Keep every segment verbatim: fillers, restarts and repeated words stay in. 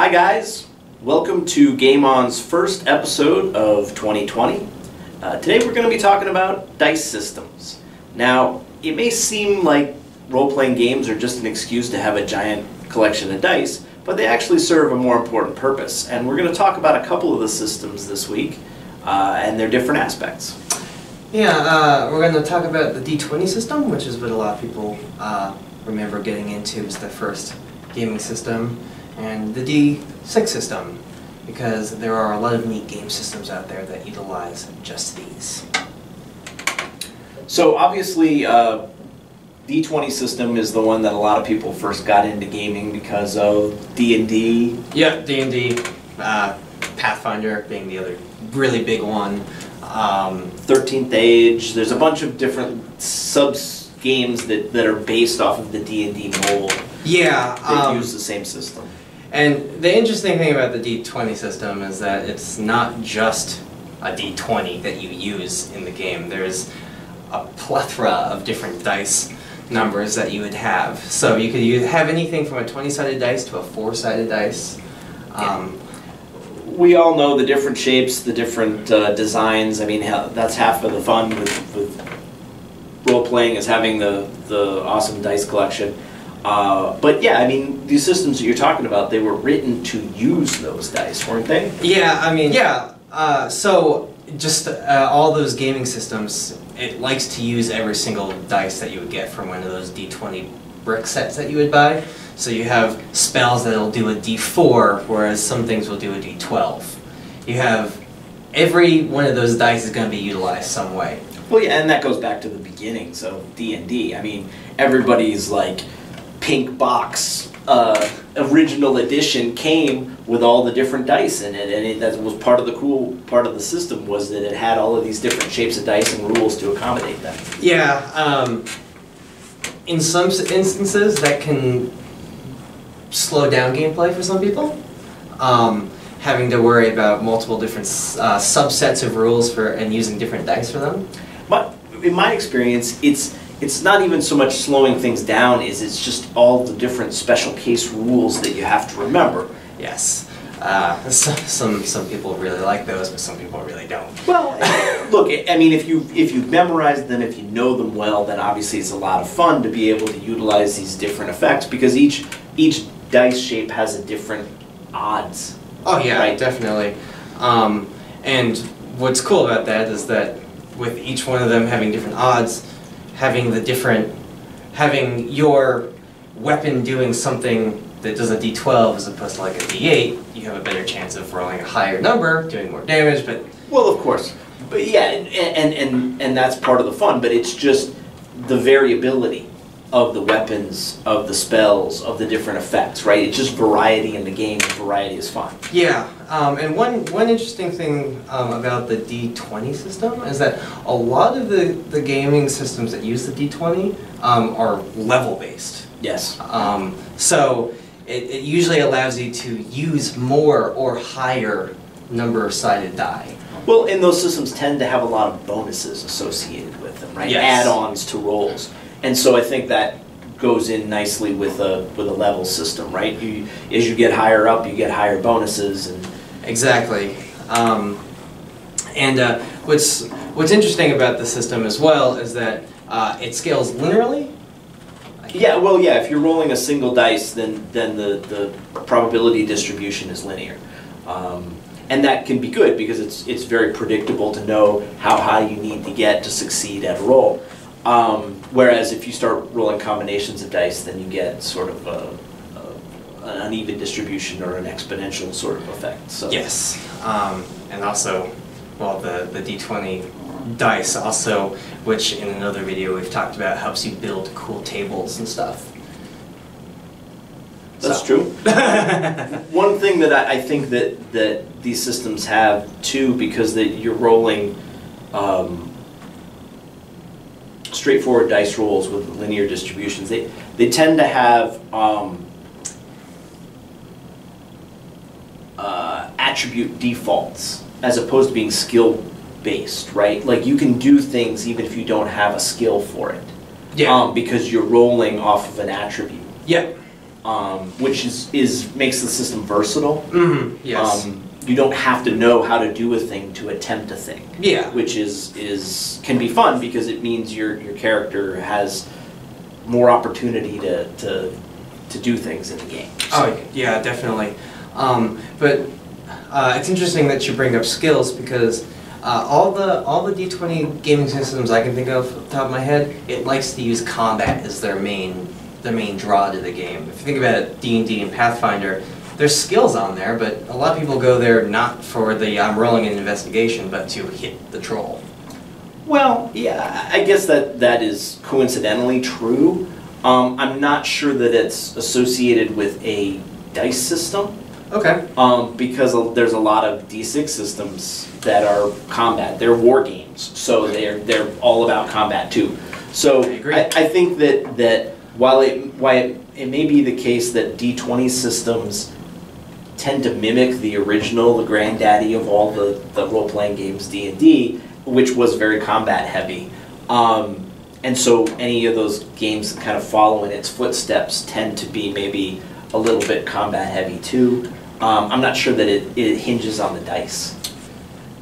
Hi guys, welcome to Game On's first episode of twenty twenty. Uh, today we're going to be talking about dice systems. Now, it may seem like role-playing games are just an excuse to have a giant collection of dice, but they actually serve a more important purpose, and we're going to talk about a couple of the systems this week uh, and their different aspects. Yeah, uh, we're going to talk about the D twenty system, which is what a lot of people uh, remember getting into as the first gaming system, and the D six system, because there are a lot of neat game systems out there that utilize just these. So obviously, uh, D twenty system is the one that a lot of people first got into gaming because of D and D. Yeah, D and D, uh, Pathfinder being the other really big one. Um, thirteenth Age, there's a bunch of different sub-games that, that are based off of the D and D mold. Yeah. They um, use the same system. And the interesting thing about the D twenty system is that it's not just a D twenty that you use in the game. There's a plethora of different dice numbers that you would have. So you could use, have anything from a twenty-sided dice to a four-sided dice. Um, we all know the different shapes, the different uh, designs. I mean, that's half of the fun with, with role-playing, is having the, the awesome dice collection. Uh, but yeah, I mean, these systems that you're talking about, they were written to use those dice, weren't they? Yeah, I mean, yeah. Uh, so just uh, all those gaming systems, it likes to use every single dice that you would get from one of those D twenty brick sets that you would buy. So you have spells that'll do a D four, whereas some things will do a D twelve. You have every one of those dice is going to be utilized some way. Well, yeah, and that goes back to the beginning. So D and D, I mean, everybody's like, pink box uh, original edition came with all the different dice in it, and it, that was part of the cool part of the system, was that it had all of these different shapes of dice and rules to accommodate that. Yeah, um, in some instances that can slow down gameplay for some people, um, having to worry about multiple different uh, subsets of rules for and using different dice for them. But in my experience, it's It's not even so much slowing things down, is it's just all the different special case rules that you have to remember. Yes. Uh, so, some some people really like those, but some people really don't. Well, look, I mean, if you if you've memorized them, if you know them well, then obviously it's a lot of fun to be able to utilize these different effects, because each each dice shape has a different odds. Oh yeah, right? Definitely. Um, and what's cool about that is that with each one of them having different odds, having the different, having your weapon doing something that does a D twelve as opposed to like a D eight, you have a better chance of rolling a higher number, doing more damage, but... Well, of course. But yeah, and, and, and, and that's part of the fun, but it's just the variability of the weapons, of the spells, of the different effects, right? It's just variety in the game, and variety is fun. Yeah, um, and one, one interesting thing um, about the D twenty system is that a lot of the, the gaming systems that use the D twenty um, are level-based. Yes. Um, so it, it usually allows you to use more or higher number of sided die. Well, and those systems tend to have a lot of bonuses associated with them, right? Yes. Add-ons to rolls. And so I think that goes in nicely with a with a level system, right? You, as you get higher up, you get higher bonuses. And exactly. Um, and uh, what's what's interesting about the system as well is that uh, it scales linearly. Yeah. Well, yeah. If you're rolling a single dice, then then the the probability distribution is linear, um, and that can be good because it's it's very predictable to know how high you need to get to succeed at a roll. Um, whereas if you start rolling combinations of dice, then you get sort of a, a, an uneven distribution or an exponential sort of effect. So. Yes, um, and also, well, the, the D twenty dice also, which in another video we've talked about, helps you build cool tables and stuff. That's so. True. One thing that I, I think that, that these systems have, too, because that you're rolling... Um, straightforward dice rolls with linear distributions, they they tend to have um, uh, attribute defaults as opposed to being skill based, right? Like you can do things even if you don't have a skill for it, yeah, um, because you're rolling off of an attribute. Yeah. um, which is, is makes the system versatile. Mm-hmm. Yes. Um, you don't have to know how to do a thing to attempt a thing. Yeah. Which is is can be fun because it means your your character has more opportunity to to, to do things in the game. So. Oh yeah, definitely. Um, but uh, it's interesting that you bring up skills because. Uh, all the all the D twenty gaming systems I can think of off the top of my head, it likes to use combat as their main their main draw to the game. If you think about it, D and D and Pathfinder, there's skills on there, but a lot of people go there not for the I'm um, rolling an investigation, but to hit the troll. Well, yeah, I guess that that is coincidentally true. Um, I'm not sure that it's associated with a dice system. Okay. Um, because there's a lot of D six systems that are combat. They're war games, so they're they're all about combat too. So I, agree. I, I think that that while it why it, it may be the case that D twenty systems tend to mimic the original, the granddaddy of all the, the role-playing games, D and D, which was very combat heavy, um, and so any of those games that kind of follow in its footsteps tend to be maybe a little bit combat heavy too. Um, I'm not sure that it, it hinges on the dice.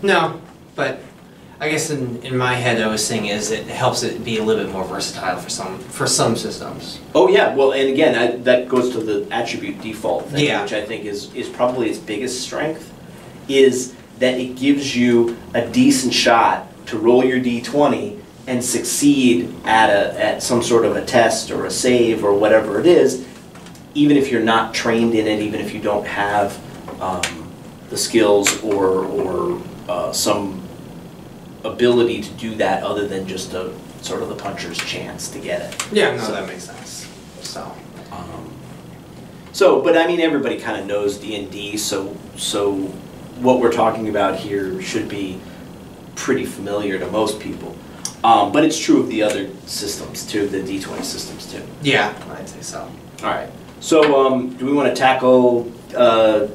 No, but I guess in, in my head I was saying is it helps it be a little bit more versatile for some for some systems. Oh yeah, well, and again, I, that goes to the attribute default thing, yeah. Which I think is, is probably its biggest strength, is that it gives you a decent shot to roll your D twenty and succeed at, a, at some sort of a test or a save or whatever it is, even if you're not trained in it, even if you don't have um, the skills or, or uh, some ability to do that other than just a sort of the puncher's chance to get it. Yeah, no, so that makes sense. So, um, so, but I mean, everybody kind of knows D and D, so so what we're talking about here should be pretty familiar to most people. Um, but it's true of the other systems too, the D twenty systems too. Yeah, I'd say so. All right. So, um, do we want to tackle uh,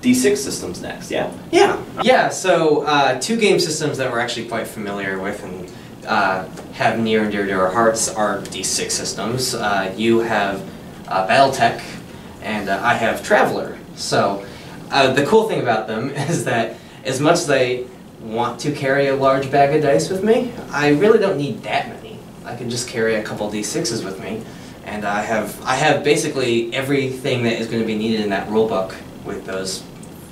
D six systems next? Yeah. Yeah. Yeah. So, uh, two game systems that we're actually quite familiar with and uh, have near and dear to our hearts are D six systems. Uh, you have uh, BattleTech, and uh, I have Traveller. So, uh, the cool thing about them is that as much as I want to carry a large bag of dice with me, I really don't need that many. I can just carry a couple D sixes with me. And I have I have basically everything that is going to be needed in that rulebook with those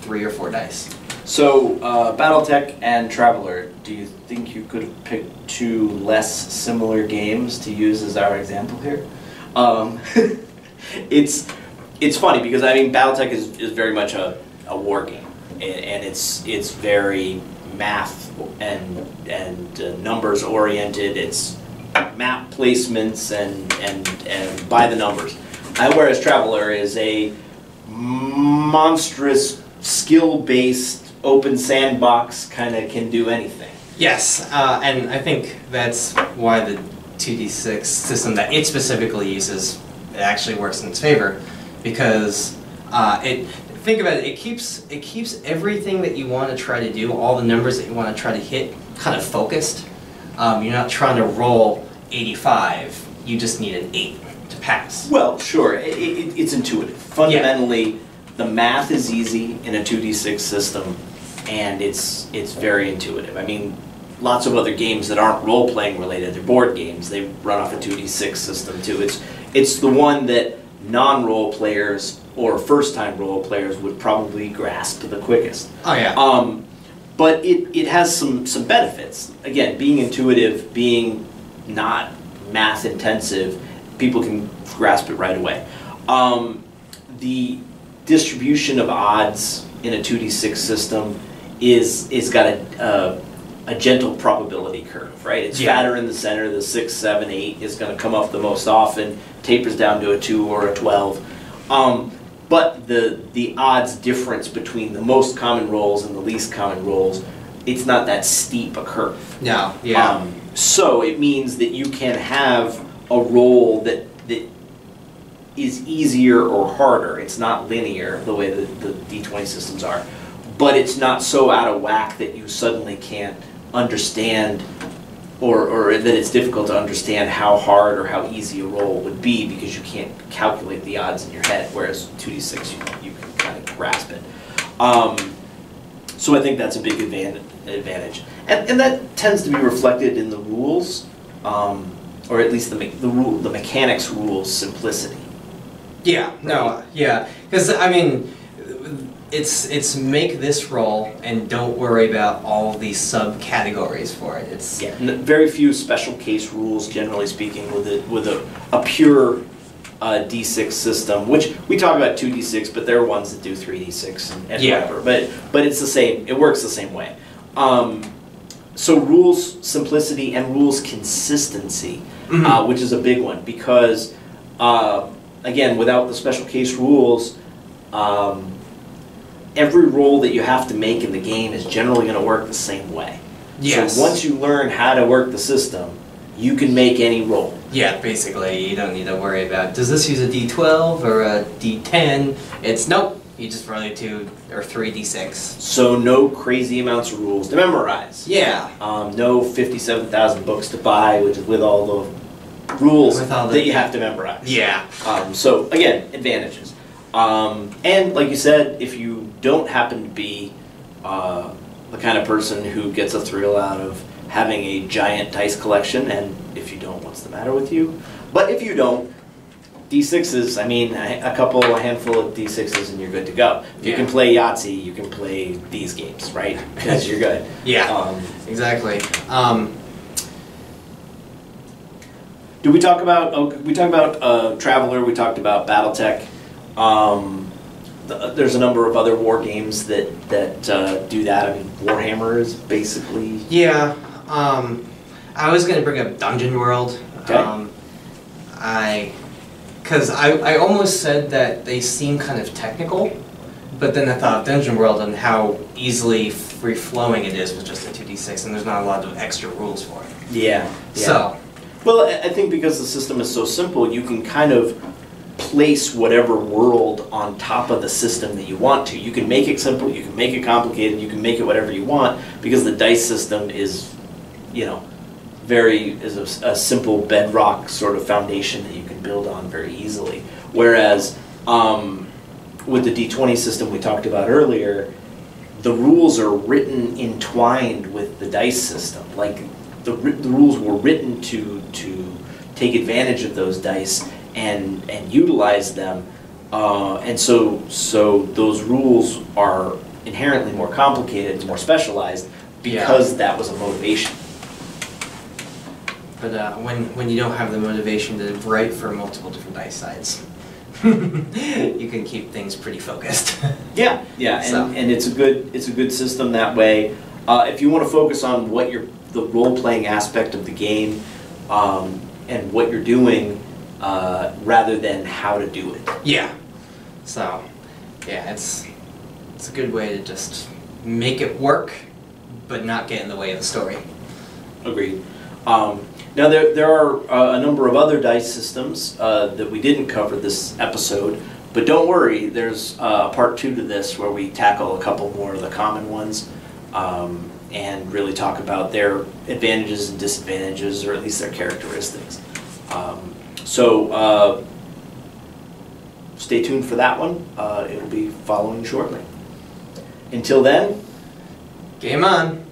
three or four dice. So uh, BattleTech and Traveller, do you think you could have picked two less similar games to use as our example here? Um, it's it's funny because I mean BattleTech is, is very much a, a war game, and, and it's it's very math and and uh, numbers oriented. It's map placements and, and, and by the numbers. Uh, whereas Traveller is a monstrous, skill-based, open sandbox, kind of can do anything. Yes, uh, and I think that's why the two D six system that it specifically uses it actually works in its favor, because uh, it think about it, it keeps, it keeps everything that you want to try to do, all the numbers that you want to try to hit, kind of focused. Um, you're not trying to roll eighty-five, you just need an eight to pass. Well, sure, it, it, it's intuitive. Fundamentally, yeah. The math is easy in a two D six system, and it's it's very intuitive. I mean, lots of other games that aren't role-playing related, they're board games, they run off a two D six system too. It's, it's the one that non-role players or first-time role players would probably grasp the quickest. Oh, yeah. Um, But it, it has some, some benefits. Again, being intuitive, being not math intensive, people can grasp it right away. Um, the distribution of odds in a two D six system is is got a, uh, a gentle probability curve, right? It's yeah. fatter in the center, the six, seven, eight is going to come up the most often, tapers down to a two or a twelve. Um, But the, the odds difference between the most common rolls and the least common rolls, it's not that steep a curve. No, yeah. Um, so it means that you can have a roll that, that is easier or harder. It's not linear the way that the D twenty systems are. But it's not so out of whack that you suddenly can't understand or, or that it's difficult to understand how hard or how easy a roll would be because you can't calculate the odds in your head, whereas two D six, you, you can kind of grasp it. Um, so I think that's a big advantage. And, and that tends to be reflected in the rules, um, or at least the, me the, rule, the mechanics rules simplicity. Yeah, right? no, yeah. Because, I mean, It's it's make this roll and don't worry about all the subcategories for it. It's yeah, very few special case rules, generally speaking, with it with a a pure uh, D six system, which we talk about two D six, but there are ones that do three D six and, and yeah. whatever. But but it's the same. It works the same way. Um, so rules simplicity and rules consistency, mm-hmm. uh, which is a big one because uh, again, without the special case rules. Um, Every roll that you have to make in the game is generally going to work the same way. Yes. So once you learn how to work the system, you can make any roll. Yeah, basically, you don't need to worry about, does this use a D twelve or a D ten? It's, nope, you just roll a two or three D six. So no crazy amounts of rules to memorize. Yeah. Um, no fifty-seven thousand books to buy with, with all the rules with all the, that you have to memorize. Yeah. Um, so, again, advantages. Um, and, like you said, if you don't happen to be uh, the kind of person who gets a thrill out of having a giant dice collection, and if you don't, what's the matter with you? But if you don't, D sixes, I mean, a couple, a handful of D sixes and you're good to go. If yeah. you can play Yahtzee, you can play these games, right? Because you're good. Yeah, um, exactly. Um, did we talk about, oh, we talked about uh, Traveller, we talked about BattleTech. Um, th there's a number of other war games that that uh, do that. I mean, Warhammer is basically. Yeah, um, I was gonna bring up Dungeon World. Okay. Um, I, cause I I almost said that they seem kind of technical, but then I thought of Dungeon World and how easily free flowing it is with just a two D six, and there's not a lot of extra rules for it. Yeah. yeah. So. Well, I think because the system is so simple, you can kind of place whatever world on top of the system that you want to. You can make it simple, you can make it complicated, you can make it whatever you want, because the dice system is, you know, very, is a, a simple bedrock sort of foundation that you can build on very easily. Whereas um, with the D twenty system we talked about earlier, the rules are written entwined with the dice system. Like, the, the rules were written to, to take advantage of those dice and and utilize them, uh, and so so those rules are inherently more complicated, more specialized, because yeah. that was a motivation. But uh, when when you don't have the motivation to write for multiple different dice sides, you can keep things pretty focused. yeah, yeah, and, so. and it's a good it's a good system that way. Uh, if you want to focus on what your the role playing aspect of the game, um, and what you're doing. Uh, rather than how to do it. Yeah. So, yeah, it's it's a good way to just make it work, but not get in the way of the story. Agreed. Um, now there there are uh, a number of other dice systems uh, that we didn't cover this episode, but don't worry, there's uh, part two to this where we tackle a couple more of the common ones um, and really talk about their advantages and disadvantages, or at least their characteristics. Um, So uh, stay tuned for that one. Uh, it will be following shortly. Until then, game on.